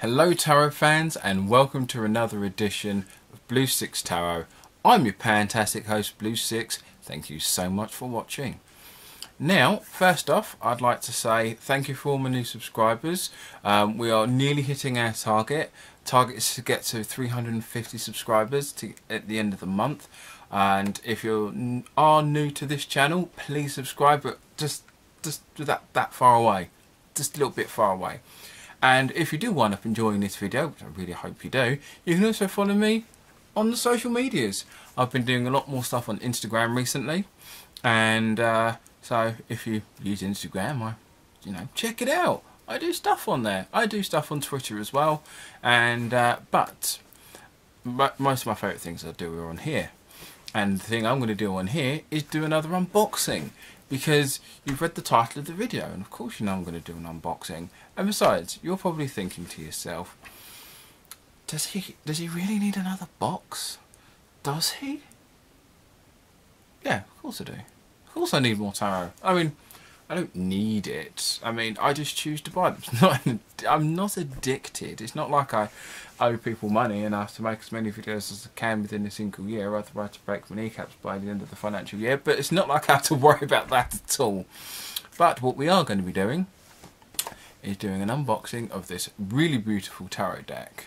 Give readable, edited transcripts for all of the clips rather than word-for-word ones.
Hello Tarot fans and welcome to another edition of Blue Six Tarot. I'm your fantastic host Blue Six, thank you so much for watching. Now first off I'd like to say thank you for all my new subscribers. We are nearly hitting our target. Target is to get to 350 subscribers at the end of the month, and if you are new to this channel please subscribe, but just that far away, just a little bit far away. And if you do wind up enjoying this video, which I really hope you do, you can also follow me on the social medias. I've been doing a lot more stuff on Instagram recently, and so if you use Instagram, check it out. I do stuff on there. I do stuff on Twitter as well, and but most of my favourite things I do are on here. And the thing I'm going to do on here is do another unboxing, because you've read the title of the video and of course you know I'm going to do an unboxing. And besides, you're probably thinking to yourself, does he really need another box? Does he? Yeah, of course I do. Of course I need more tarot. I mean, I don't need it. I mean, I just choose to buy them. I'm not addicted. It's not like I owe people money and I have to make as many videos as I can within a single year. I have to break my kneecaps by the end of the financial year. But it's not like I have to worry about that at all. But what we are going to be doing is doing an unboxing of this really beautiful tarot deck.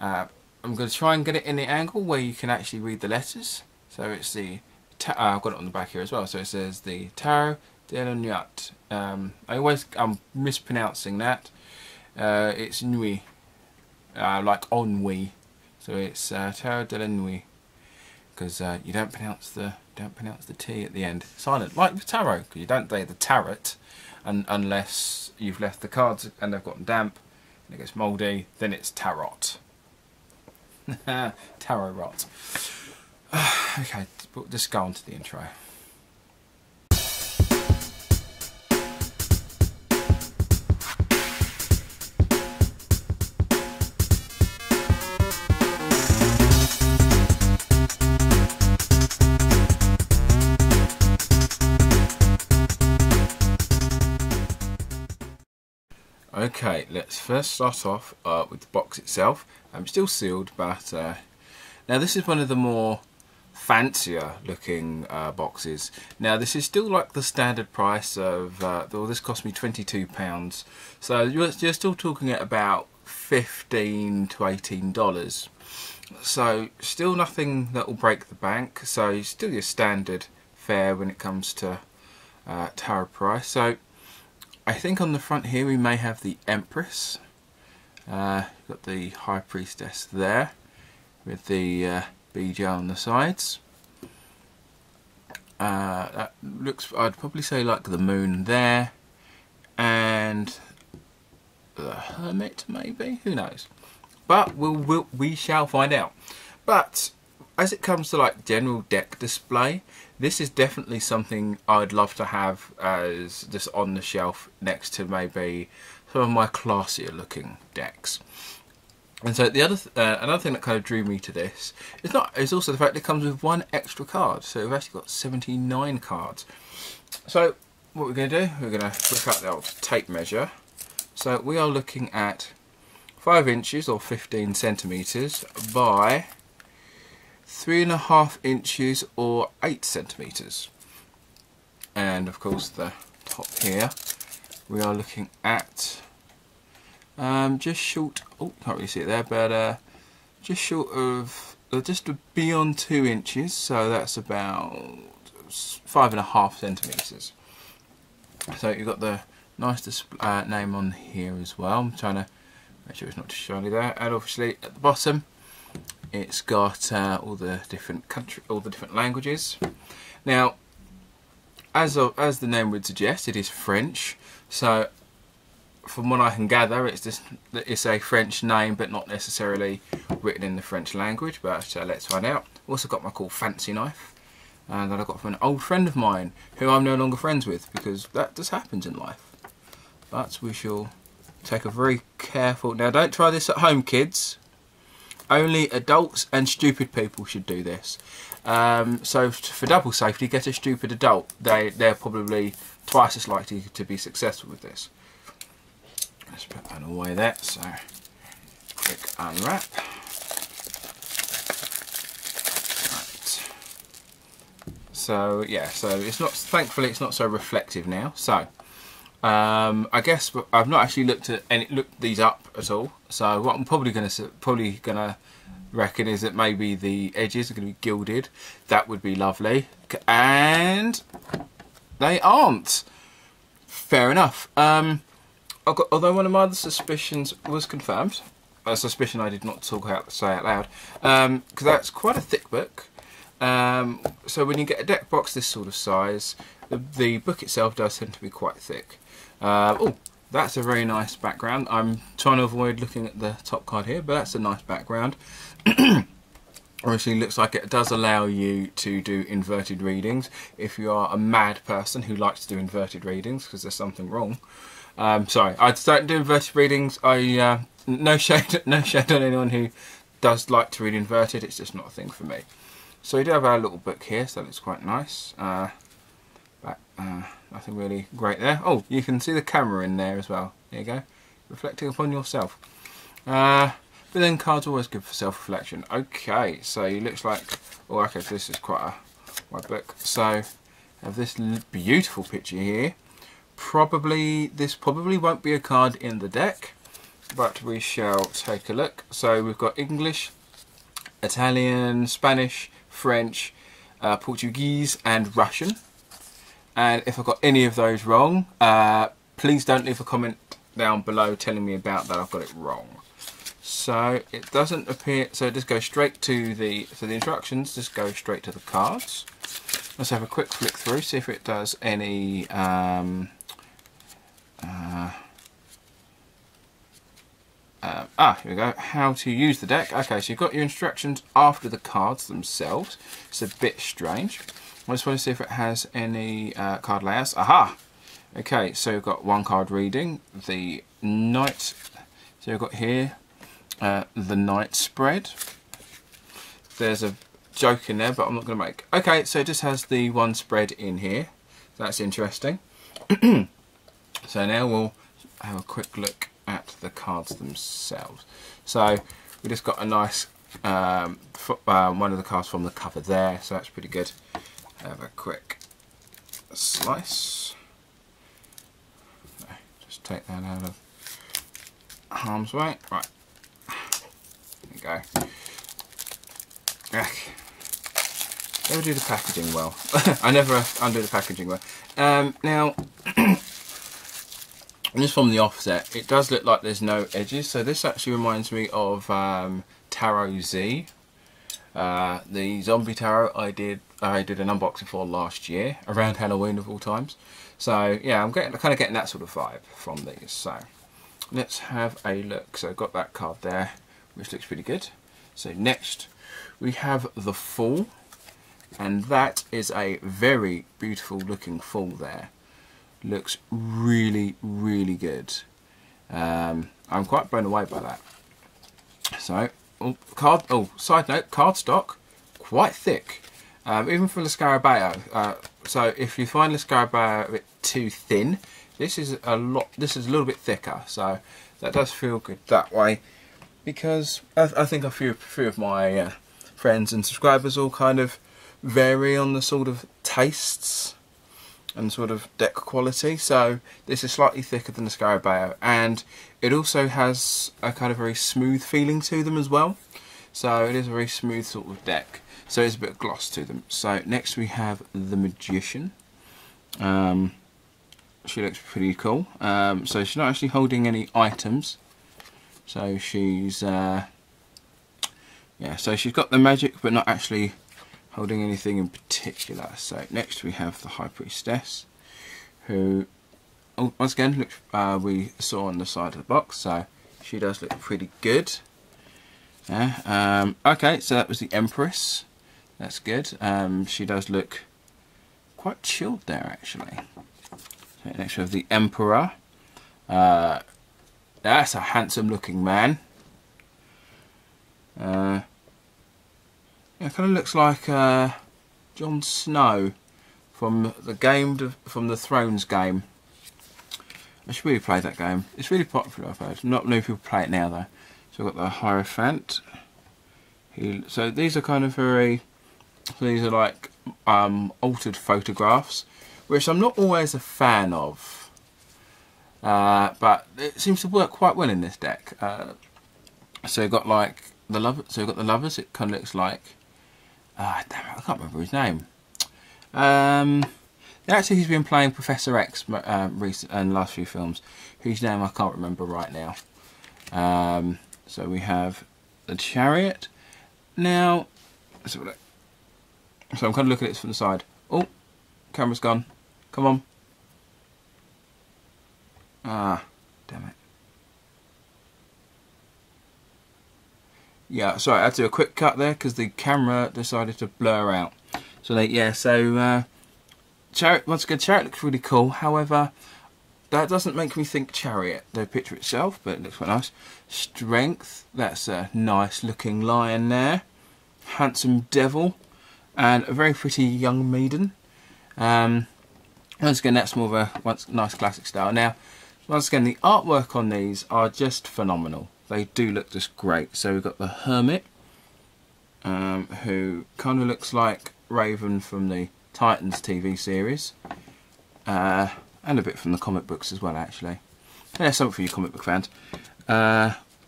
I'm going to try and get it in the angle where you can actually read the letters. So it's the... I've got it on the back here as well. So it says the Tarot de la Nuit. I'm mispronouncing that. It's Nuit, like ennui. So it's Tarot de la Nuit, because you don't pronounce the T at the end. Silent, like the tarot. Because you don't say the tarot, and unless you've left the cards and they've gotten damp and it gets mouldy, then it's tarot. Tarot rot. Okay, just go on to the intro. Okay, let's first start off with the box itself. I'm still sealed, but now this is one of the more fancier looking boxes. Now this is still like the standard price of, well, this cost me £22, so you're still talking at about $15 to $18, so still nothing that will break the bank, so you're still your standard fare when it comes to tarot price. So I think on the front here we may have the Empress, got the High Priestess there with the BJ on the sides. That looks, I'd probably say, like the Moon there, and the Hermit maybe, who knows, but we shall find out. But as it comes to like general deck display, this is definitely something I'd love to have as just on the shelf next to maybe some of my classier looking decks. And so the other another thing that kind of drew me to this is also the fact that it comes with one extra card. So we've actually got 79 cards. So what we're going to do, we're going to look up the old tape measure. So we are looking at 5 inches or 15 centimeters by 3.5 inches or 8 centimeters. And of course the top here, we are looking at just short, oh, can't really see it there, but just short of, just beyond 2 inches, so that's about 5.5 centimeters. So you've got the nice display, name on here as well. I'm trying to make sure it's not too shiny there, and obviously at the bottom it's got all the different languages. Now, as the name would suggest, it is French. So from what I can gather, it's a French name, but not necessarily written in the French language, but let's find out. Also got my cool fancy knife, and that I got from an old friend of mine who I'm no longer friends with, because that just happens in life. But we shall take a very careful... Now don't try this at home, kids. Only adults and stupid people should do this. So for double safety, get a stupid adult. They're probably twice as likely to be successful with this. Let's put that all away there. So quick unwrap. Right. So yeah, so it's not, thankfully it's not so reflective now. So I guess I've not actually looked these up at all. So what I'm probably gonna reckon is that maybe the edges are going to be gilded. That would be lovely, and they aren't. Fair enough. Although one of my other suspicions was confirmed, a suspicion I did not say out loud, because that's quite a thick book. So when you get a deck box this sort of size, the book itself does tend to be quite thick. Oh, that's a very nice background. I'm trying to avoid looking at the top card here, but that's a nice background. Obviously looks like it does allow you to do inverted readings if you are a mad person who likes to do inverted readings, because there's something wrong. Sorry, I don't do inverted readings. No shade on anyone who does like to read inverted. It's just not a thing for me. So we do have our little book here, so that's quite nice. Nothing really great there. Oh, you can see the camera in there as well. There you go, reflecting upon yourself. But then cards are always good for self-reflection. Okay, so it looks like, oh, okay, so this is quite a wide book. So I have this beautiful picture here. This probably won't be a card in the deck, but we shall take a look. So we've got English, Italian, Spanish, French, Portuguese, and Russian. And if I got any of those wrong, please don't leave a comment down below telling me about that. I've got it wrong. So it doesn't appear. So just go straight to the. So the instructions just go straight to the cards. Let's have a quick flick through, see if it does any. Here we go. How to use the deck. Okay, so you've got your instructions after the cards themselves. It's a bit strange. I just want to see if it has any card layouts. Aha! Okay, so you've got one card reading, the Knight. So you've got here the Knight spread. There's a joke in there, but I'm not going to make. Okay, so it just has the one spread in here. That's interesting. So now we'll have a quick look at the cards themselves. So we just got a nice one of the cards from the cover there, so that's pretty good. Have a quick slice. No, just take that out of harm's way. Right, there we go. Never do the packaging well. I never undo the packaging well. Now, just from the offset, it does look like there's no edges. So this actually reminds me of Tarot Z. The zombie tarot I did an unboxing for last year around Halloween of all times. So yeah, I'm kind of getting that sort of vibe from these. So let's have a look. So I've got that card there, which looks pretty good. So next we have the Fool, and that is a very beautiful looking Fool there. Looks really, really good. I'm quite blown away by that. So side note, cardstock quite thick, even for the Scarabeo. So if you find the Scarabeo a bit too thin, this is a lot. This is a little bit thicker, so that does feel good that way. Because I think a few of my friends and subscribers all kind of vary on the sort of tastes and sort of deck quality. So this is slightly thicker than the Scarabeo, and it also has a kind of very smooth feeling to them as well. So it is a very smooth sort of deck. So there's a bit of gloss to them. So next we have the Magician. She looks pretty cool. So she's not actually holding any items. So she's yeah. So she's got the magic, but not actually holding anything in particular. So next we have the High Priestess, who, oh, once again, looks, we saw on the side of the box. So she does look pretty good. Yeah. Okay. So that was the Empress. That's good. She does look quite chilled there, actually. So next we have the Emperor. That's a handsome looking man. It kind of looks like Jon Snow from the Game of Thrones game. I should really play that game. It's really popular, I've heard. Not many people play it now, though. So I've got the Hierophant. So these are kind of very... These are like altered photographs, which I'm not always a fan of. But it seems to work quite well in this deck. So you've got like the Lovers. So you've got the Lovers. It kind of looks like... damn it, I can't remember his name. Actually, he's been playing Professor X in the last few films, whose name I can't remember right now. So we have the Chariot. Now, let's have a look. So I'm kind of looking at this from the side. Oh, camera's gone. Come on. Ah, damn it. Yeah, sorry, I had to do a quick cut there because the camera decided to blur out. So, Chariot, once again, Chariot looks really cool. However, that doesn't make me think Chariot, the picture itself, but it looks quite nice. Strength, that's a nice looking lion there. Handsome Devil, and a very pretty young maiden. Once again, that's more of a nice classic style. Now, once again, the artwork on these are just phenomenal. They do look just great. So we've got the Hermit, who kind of looks like Raven from the Titans TV series, and a bit from the comic books as well, actually. Yeah, something for you comic book fans.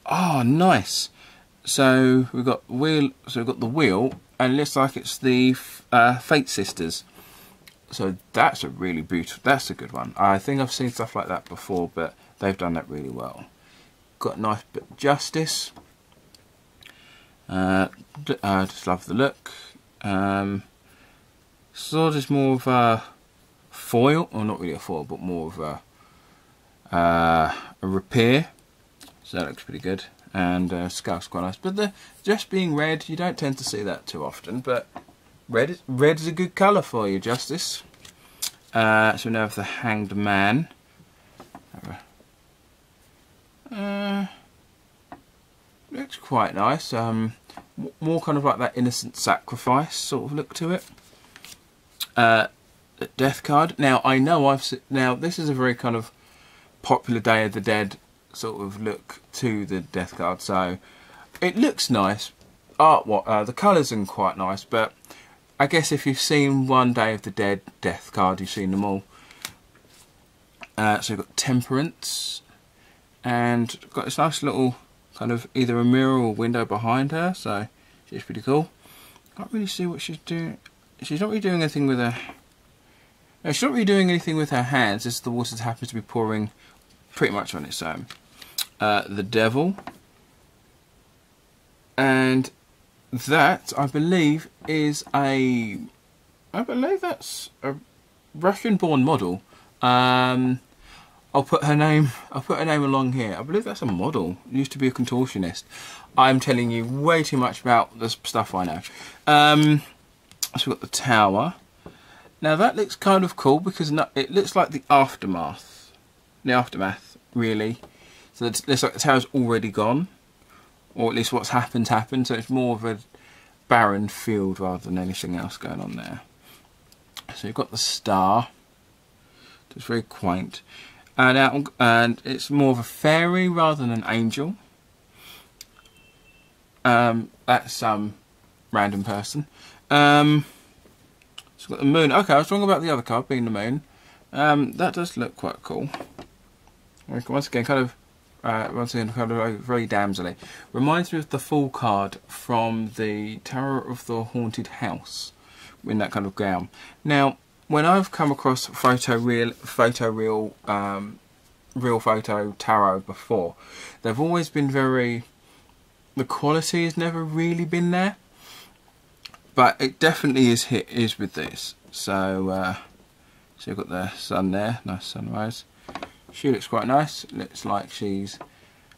Oh, nice. So we've got Wheel. So we've got the Wheel, and it looks like it's the Fate Sisters. So that's a really beautiful. That's a good one. I think I've seen stuff like that before, but they've done that really well. Got a nice bit of Justice. I just love the look. Sword is more of a foil, or not really a foil, but more of a rapier. So that looks pretty good. And Scarabeo quite nice. But just being red, you don't tend to see that too often. But red is a good colour for you, Justice. So we now have the Hanged Man. Looks quite nice. More kind of like that innocent sacrifice sort of look to it. Death card. Now I know this is a very kind of popular Day of the Dead sort of look to the death card. So it looks nice. The colours are quite nice, but I guess if you've seen one Day of the Dead death card, you've seen them all. So you've got Temperance, and got this nice little kind of either a mirror or window behind her. So she's pretty cool. Can't really see what she's doing. She's not really doing anything with her. No, she's not really doing anything with her hands. As the water happens to be pouring pretty much on its own. The Devil, and that I believe is a. I believe that's a Russian-born model. I'll put her name. I'll put her name along here. I believe that's a model. Used to be a contortionist. I'm telling you way too much about this stuff I know. So we've got the Tower. Now that looks kind of cool because it looks like the aftermath. The aftermath, really. So it looks like the tower's already gone, or at least what's happened. So it's more of a barren field rather than anything else going on there. So you've got the Star. It's very quaint, and it's more of a fairy rather than an angel. That's some random person. It's got the Moon. Okay, I was wrong about the other card being the Moon. That does look quite cool. Once again, kind of very damselly. Reminds me of the Fool card from the Tarot of the Haunted House, in that kind of gown. Now, when I've come across real photo tarot before, they've always been very. The quality has never really been there. But it definitely is with this. So, so you've got the sun there, nice sunrise. She looks quite nice. Looks like she's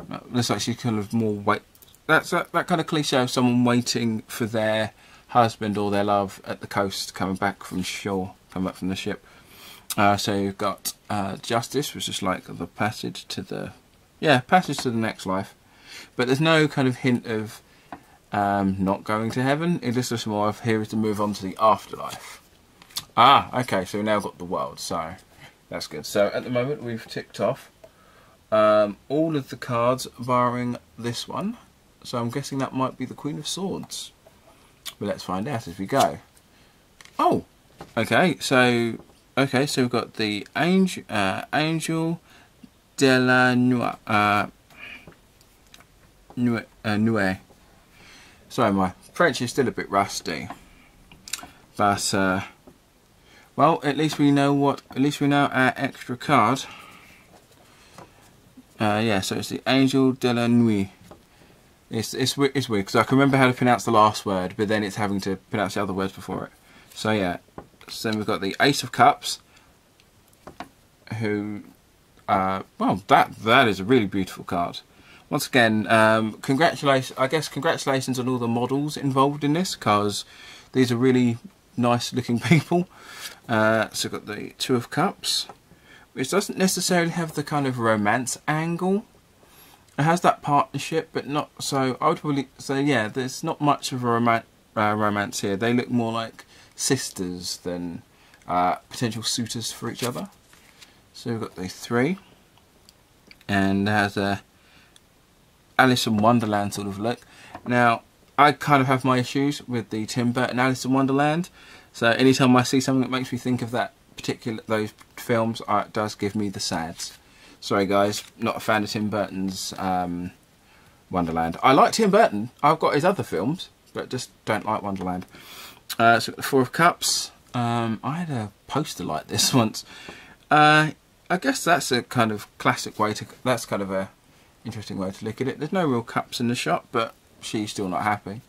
kind of more wait. That's that kind of cliche of someone waiting for their husband or their love at the coast, coming back from shore, coming back from the ship. So you've got Justice, which is like the passage to the next life. But there's no kind of hint of. Not going to heaven. It is just more of here is to move on to the afterlife. Ah, okay. So we now got the World. So That's good. So at the moment we've ticked off all of the cards barring this one. So I'm guessing that might be the Queen of Swords. But let's find out as we go. Oh! Okay, so we've got the Angel de la Nuit. Sorry, my French is still a bit rusty. But, well, at least we know what, at least we know our extra card. Yeah, so it's the Angel de la Nuit. It's weird, because I can remember how to pronounce the last word, but then it's having to pronounce the other words before it. So yeah, so then we've got the Ace of Cups, who, well, that is a really beautiful card. Once again, congratulations on all the models involved in this, because these are really nice looking people. So we've got the Two of Cups, which doesn't necessarily have the kind of romance angle. It has that partnership, but not so. I would probably say, yeah, there's not much of a romance here. They look more like sisters than potential suitors for each other. So we've got the Three, and it has a Alice in Wonderland sort of look. Now, I kind of have my issues with the Tim Burton Alice in Wonderland, so anytime I see something that makes me think of that particular, those films, it does give me the sads. Sorry guys, not a fan of Tim Burton's Wonderland. I like Tim Burton, I've got his other films, but just don't like Wonderland. So the Four of Cups, I had a poster like this once. I guess that's a kind of classic way to, that's kind of a interesting way to look at it. There's no real cups in the shop, but she's still not happy.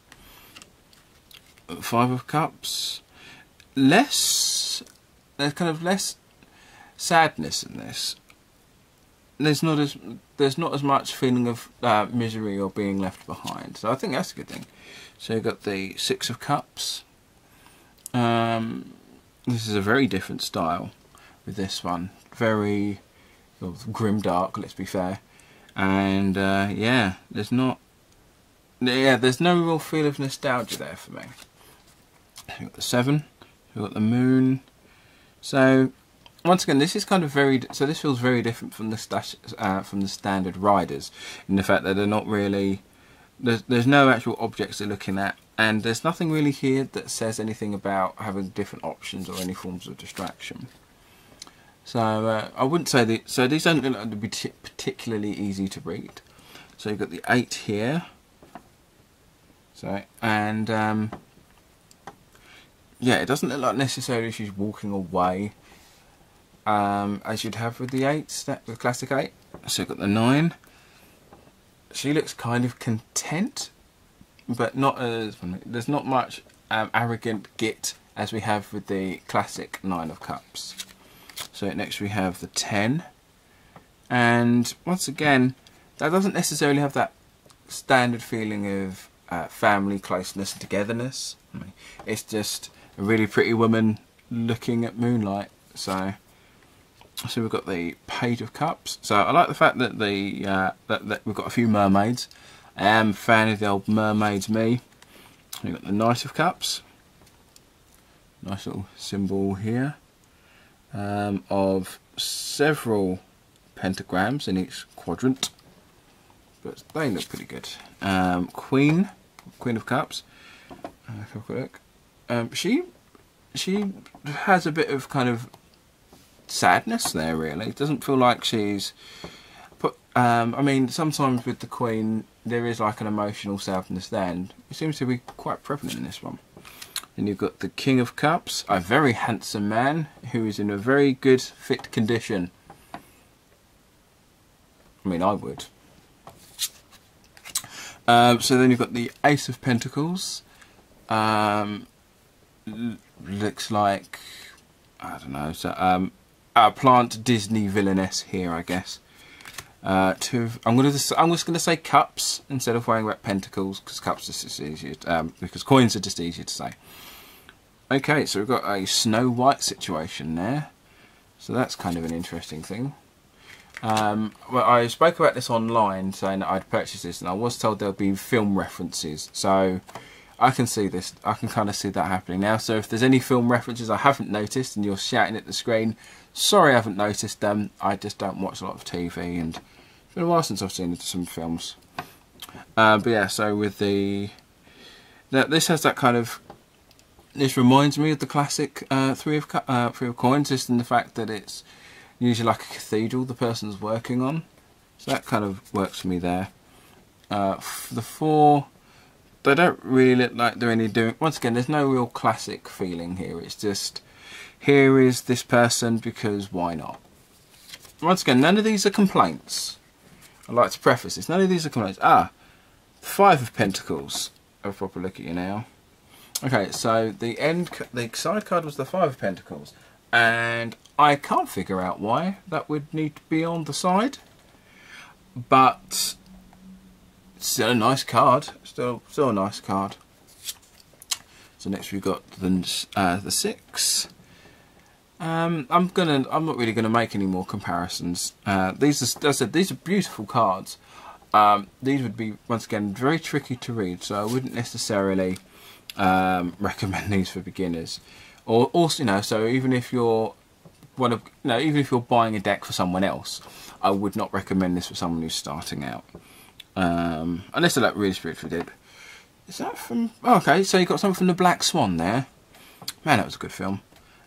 Five of Cups. There's kind of less sadness in this. There's not as much feeling of misery or being left behind. So I think that's a good thing. So you've got the Six of Cups. This is a very different style with this one. Very sort of grimdark, let's be fair. And yeah, there's no real feel of nostalgia there for me. We've got the Seven, we've got the Moon. So once again, this is kind of very, so this feels very different from the standard riders, in the fact that they're not really, there's no actual objects they're looking at, and there's nothing really here that says anything about having different options or any forms of distraction. So I wouldn't say that. So these don't look like they'd be particularly easy to read. So you've got the Eight here. So and yeah, it doesn't look like necessarily she's walking away, as you'd have with the Eights, the classic Eight. So you've got the Nine. She looks kind of content, but not as, there's not much arrogant git as we have with the classic Nine of Cups. So next we have the 10, and once again, that doesn't necessarily have that standard feeling of family closeness and togetherness. It's just a really pretty woman looking at moonlight. So we've got the Page of Cups. So I like the fact that the that we've got a few mermaids. I am a fan of the old mermaids, me. We've got the Knight of Cups. Nice little symbol here. Of several pentagrams in each quadrant, but they look pretty good. Queen of Cups. Have a quick look. She has a bit of kind of sadness there. Really, it doesn't feel like she's. I mean, sometimes with the Queen there is like an emotional sadness there, and it seems to be quite prevalent in this one. And you've got the King of Cups, a very handsome man who is in a very good fit condition. I mean, I would. So then you've got the Ace of Pentacles. Looks like, I don't know, so a plant Disney villainess here, I guess. I'm just gonna say cups instead of worrying about pentacles, because cups is just easier. Because coins are just easier to say. Okay, so we've got a Snow White situation there, so that's kind of an interesting thing. Well, I spoke about this online, saying that I'd purchased this, and I was told there'll be film references, so I can see this. I can kind of see that happening now. So if there's any film references I haven't noticed, and you're shouting at the screen, Sorry I haven't noticed them, I just don't watch a lot of TV and it's been a while since I've seen some films. But yeah, so with the... Now this has that kind of... This reminds me of the classic Three of Coins, just in the fact that it's usually like a cathedral the person's working on. So that kind of works for me there. The four... They don't really look like they're any doing... Once again, there's no real classic feeling here. It's just... Here is this person because why not? Once again, none of these are complaints. I'd like to preface this. None of these are complaints. Ah! Five of Pentacles. I'll proper look at you now. Okay, so the side card was the Five of Pentacles. And I can't figure out why that would need to be on the side. But... Still a nice card. Still a nice card. So next we've got the six. I'm not really gonna make any more comparisons. These are beautiful cards. These would be once again very tricky to read, so I wouldn't necessarily recommend these for beginners. Or also, you know, so even if you're even if you're buying a deck for someone else, I would not recommend this for someone who's starting out. Unless they're like really spiritually deep. Is that from... Oh, okay, so you got something from the Black Swan there. Man, that was a good film.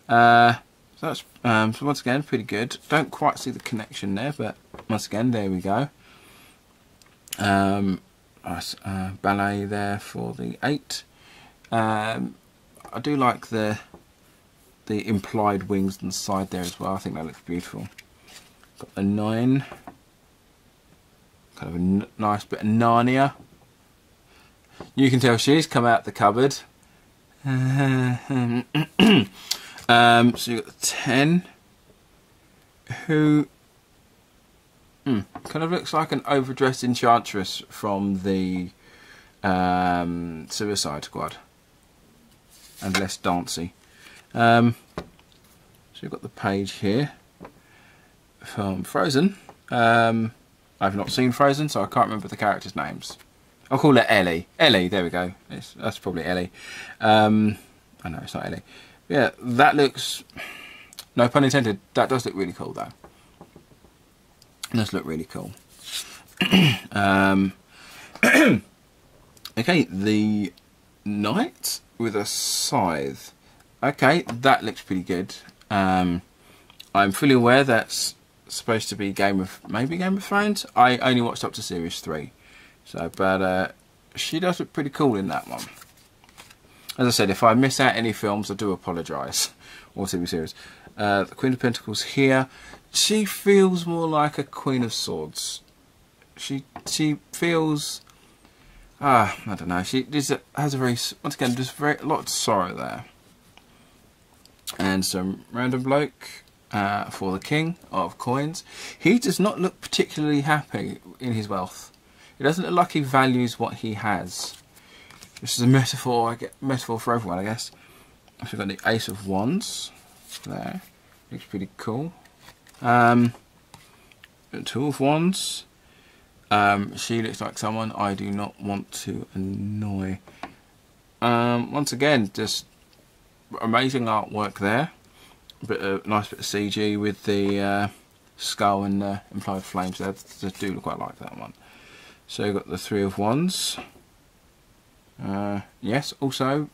So that's so once again pretty good. Don't quite see the connection there, but once again there we go. Nice ballet there for the eight. I do like the implied wings on the side there as well. I think that looks beautiful. Got the nine. Kind of a nice bit of Narnia. You can tell she's come out the cupboard. So you've got the 10, who kind of looks like an overdressed enchantress from the Suicide Squad, and less dancey. So you've got the page here from Frozen. I've not seen Frozen, so I can't remember the characters' names. I'll call it Ellie. Ellie, there we go. That's probably Ellie. I know it's not Ellie. Yeah, that looks... No pun intended. That does look really cool, though. It does look really cool. Okay, the knight with a scythe. Okay, that looks pretty good. I'm fully aware that's supposed to be Game of Thrones. I only watched up to Series 3. So, but she does look pretty cool in that one. As I said, if I miss out any films, I do apologise. Or TV series. The Queen of Pentacles here. She feels more like a Queen of Swords. She feels... I don't know. She has a very... Once again, just a lot of sorrow there. And some random bloke for the King of Coins. He does not look particularly happy in his wealth. It doesn't look like he values what he has. This is a metaphor, metaphor for everyone, I guess. So we've got the Ace of Wands there. Looks pretty cool. Two of Wands. She looks like someone I do not want to annoy. Once again, just amazing artwork there. A nice bit of CG with the skull and the implied flames there. I do quite like that one. So you've got the Three of Wands. Yes, also,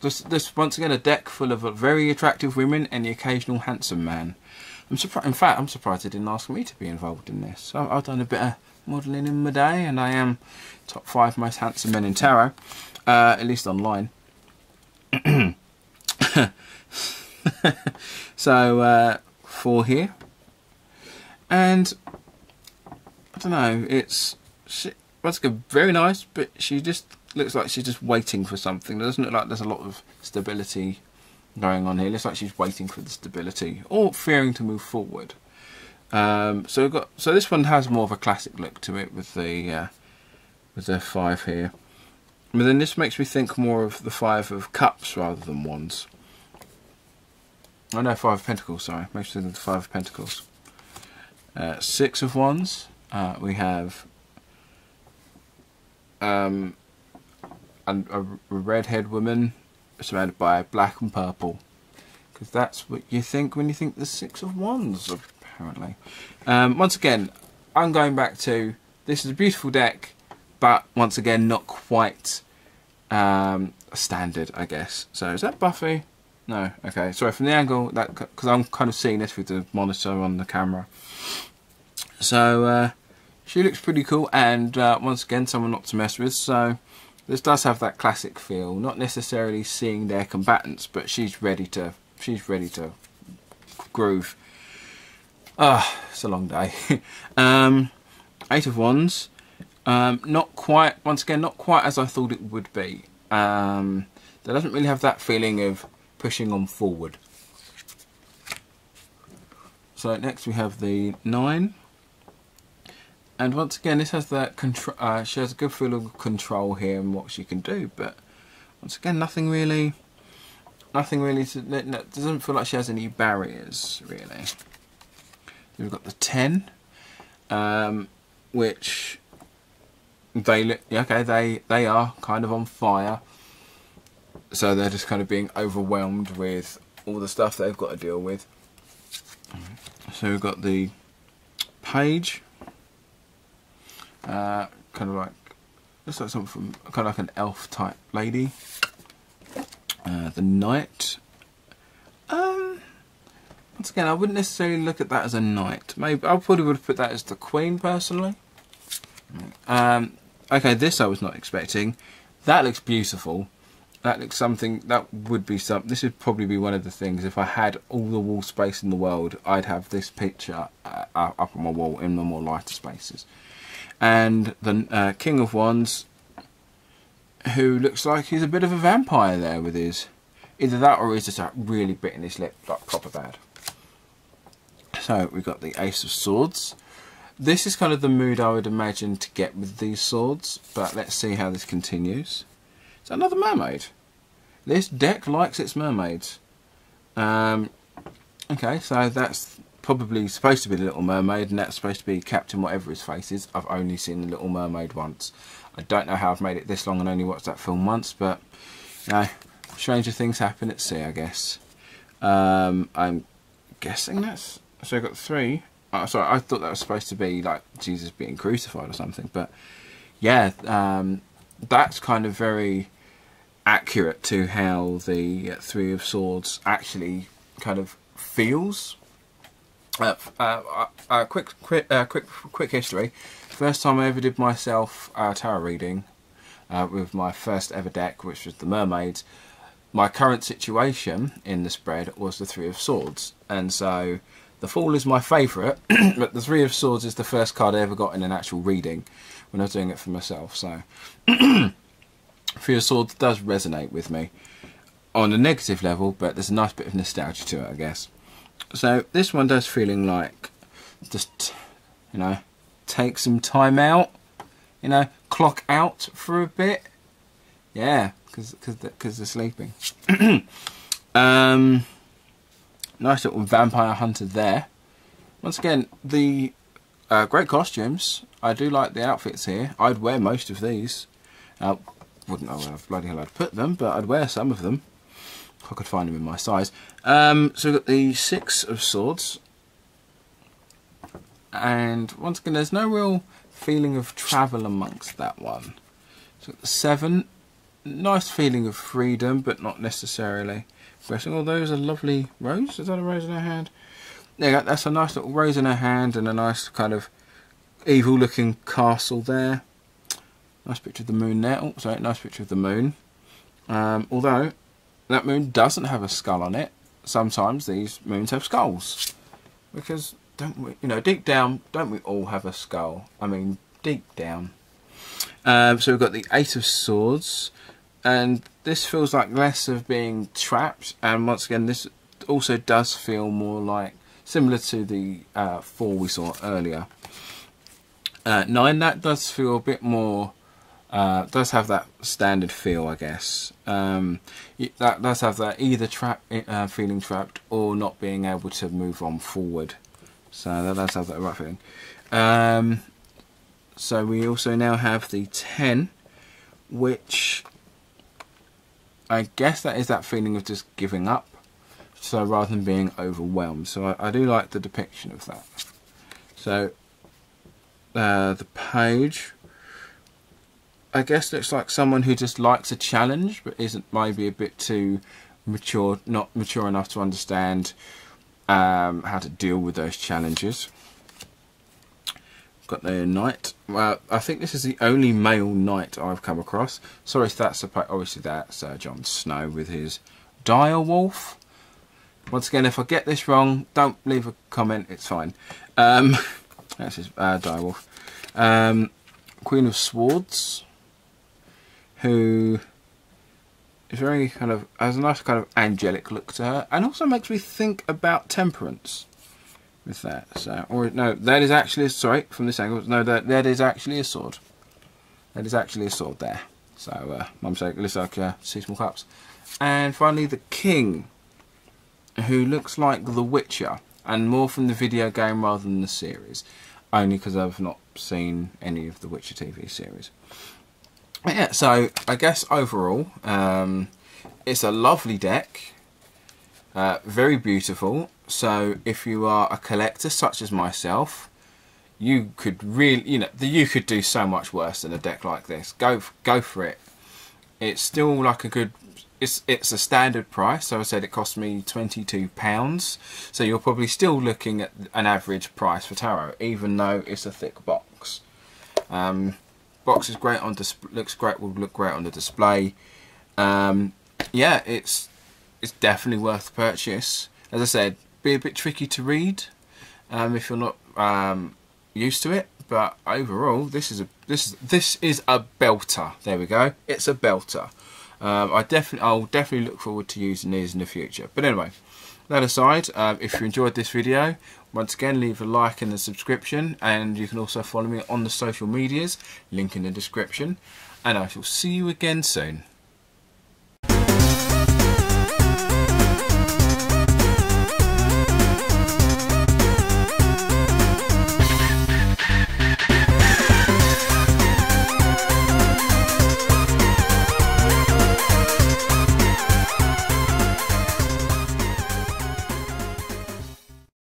this once again a deck full of very attractive women and the occasional handsome man. In fact, I'm surprised they didn't ask me to be involved in this. So I've done a bit of modelling in my day, and I am top 5 most handsome men in tarot, at least online. So, 4 here. And, I don't know, it's... Once again, very nice, but she just looks like she's just waiting for something. It doesn't look like there's a lot of stability going on here. It looks like she's waiting for the stability or fearing to move forward. So this one has more of a classic look to it with the 5 here. But then this makes me think more of the 5 of Cups rather than Wands. Oh no, 5 of Pentacles. Sorry, makes me think of the 5 of Pentacles. 6 of Wands. We have. And a redhead woman surrounded by black and purple. because that's what you think when you think the Six of Wands, apparently. Once again, I'm going back to, this is a beautiful deck, but once again, not quite standard, I guess. So is that Buffy? No, okay, sorry, from the angle, that, because I'm kind of seeing this with the monitor on the camera. So she looks pretty cool, and once again, someone not to mess with, so this does have that classic feel, not necessarily seeing their combatants, but she's ready to groove. Ah, it's a long day. Eight of Wands, not quite, once again, not quite as I thought it would be. That doesn't really have that feeling of pushing on forward. So next we have the Nine, and once again this has that control. She has a good feel of control here and what she can do, but once again nothing really. It doesn't feel like she has any barriers really. Then we've got the Ten, which they look okay. They are kind of on fire. So they're just kind of being overwhelmed with all the stuff they've got to deal with. So we've got the Page, kind of like, looks like something from kind of like an elf type lady. The Knight, once again I wouldn't necessarily look at that as a knight. Maybe I probably would have put that as the Queen personally. Okay, this I was not expecting. That looks beautiful. That looks something, that would be something, this would probably be one of the things, if I had all the wall space in the world, I'd have this picture up on my wall in the more lighter spaces. And the King of Wands, who looks like he's a bit of a vampire there with his, either that or he's just like really bitten his lip, like proper bad. So we've got the Ace of Swords. This is kind of the mood I would imagine to get with these swords, but let's see how this continues. It's another mermaid. This deck likes its mermaids. Okay, so that's probably supposed to be the Little Mermaid, and that's supposed to be Captain whatever his face is. I've only seen the Little Mermaid once. I don't know how I've made it this long and only watched that film once, but you know, stranger things happen at sea, I guess. I'm guessing that's, so I've got three. Oh, sorry, I thought that was supposed to be like Jesus being crucified or something, but yeah, that's kind of very accurate to how the Three of Swords actually kind of feels. Quick history. First time I ever did myself tarot reading with my first ever deck, which was the Mermaids. My current situation in the spread was the Three of Swords, and so the Fool is my favourite, but the Three of Swords is the first card I ever got in an actual reading when I was doing it for myself. So Three of Swords does resonate with me on a negative level, but there's a nice bit of nostalgia to it, I guess. So this one does feeling like just, you know, take some time out, you know, clock out for a bit. Yeah, because they're sleeping. Nice little vampire hunter there. Once again, the great costumes. I do like the outfits here. I'd wear most of these. Wouldn't know where bloody hell I'd put them, but I'd wear some of them if I could find them in my size. So we've got the Six of Swords. And once again, there's no real feeling of travel amongst that one. So the Seven. Nice feeling of freedom, but not necessarily pressing. Although there's a lovely rose. Is that a rose in her hand? Yeah, that's a nice little rose in her hand, and a nice kind of evil-looking castle there. Nice picture of the moon there. Oh, sorry, nice picture of the moon. Although that moon doesn't have a skull on it. Sometimes these moons have skulls, because don't we? You know, deep down, don't we all have a skull? I mean, deep down. So we've got the Eight of Swords. And this feels like less of being trapped, and once again this also does feel more like, similar to the Four we saw earlier. Nine, that does feel a bit more, does have that standard feel, I guess. That does have that either feeling trapped or not being able to move on forward. So that does have that right feeling. So we also now have the 10, which I guess that is that feeling of just giving up. so rather than being overwhelmed. So I do like the depiction of that. So the page, I guess, looks like someone who just likes a challenge but isn't maybe a bit too mature, not mature enough to understand how to deal with those challenges. Got the knight. Well, I think this is the only male knight I've come across. Sorry if that's obviously that's Jon Snow with his dire wolf. Once again, if I get this wrong, don't leave a comment, it's fine. That's his dire wolf. Queen of Swords, who is very kind of, has a nice kind of angelic look to her, and also makes me think about temperance with that. So, or no, that is actually, sorry, from this angle, no, that is actually a sword. That is actually a sword there. So, mum's sake, it looks like two small cups. And finally, the king, who looks like the Witcher, and more from the video game rather than the series, only because I've not seen any of the Witcher TV series. But yeah, so I guess overall, it's a lovely deck, very beautiful. So if you are a collector such as myself, you could really, you know, you could do so much worse than a deck like this. Go for it. It's still like a good. It's a standard price, so I said it cost me £22, so you're probably still looking at an average price for tarot, even though it's a thick box. Box is great on display, looks great, will look great on the display. Yeah, it's definitely worth the purchase. As I said, be a bit tricky to read if you're not used to it, but overall, this is a belter. There we go. It's a belter. I'll definitely look forward to using these in the future. But anyway, that aside, if you enjoyed this video, once again, leave a like and a subscription, and you can also follow me on the social medias, link in the description, and I shall see you again soon.